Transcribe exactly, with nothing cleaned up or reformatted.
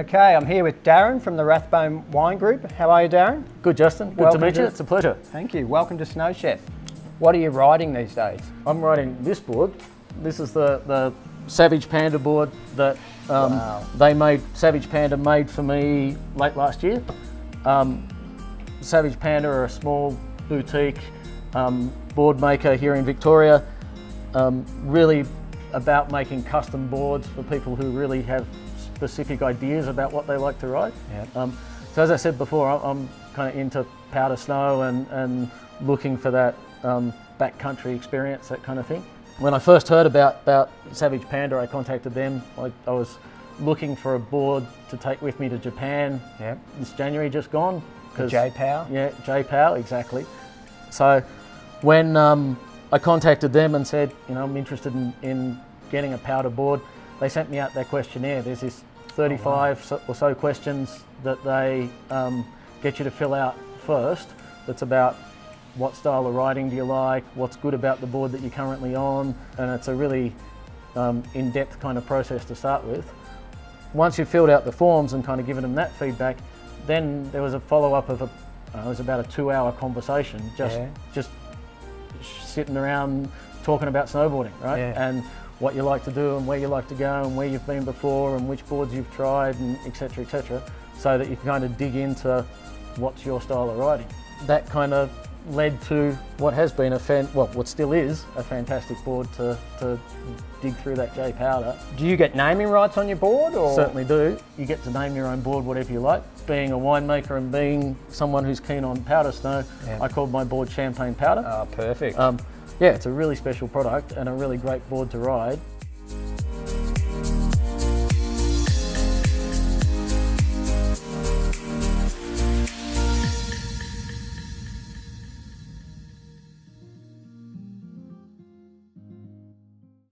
Okay, I'm here with Darren from the Rathbone Wine Group. How are you, Darren? Good, Justin. Good Welcome to meet to you. It's a pleasure. Thank you. Welcome to SnowChef. What are you riding these days? I'm riding this board. This is the, the Savage Panda board that um, wow. they made. Savage Panda made for me late last year. Um, Savage Panda are a small boutique um, board maker here in Victoria. Um, really about making custom boards for people who really have specific ideas about what they like to ride. Yep. Um, so as I said before, I'm kind of into powder snow and, and looking for that um, backcountry experience, that kind of thing. When I first heard about, about Savage Panda, I contacted them. I, I was looking for a board to take with me to Japan yep. this January just gone. J-POW? Yeah, J-POW, exactly. So when um, I contacted them and said, you know, I'm interested in, in getting a powder board, they sent me out their questionnaire. There's this thirty-five oh, wow. or so questions that they um, get you to fill out first. That's about what style of riding do you like, what's good about the board that you're currently on, and it's a really um, in-depth kind of process to start with. Once you've filled out the forms and kind of given them that feedback, then there was a follow-up of a, uh, it was about a two-hour conversation, just yeah. just sitting around talking about snowboarding, right? Yeah. And what you like to do and where you like to go and where you've been before and which boards you've tried and et cetera, et cetera, so that you can kind of dig into what's your style of riding. That kind of led to what has been a fan, well, what still is a fantastic board to, to dig through that J Powder. Do you get naming rights on your board? Or? Certainly do. You get to name your own board whatever you like. Being a winemaker and being someone who's keen on powder snow, yeah. I called my board Champagne Powder. Oh, perfect. Um, yeah, it's a really special product and a really great board to ride.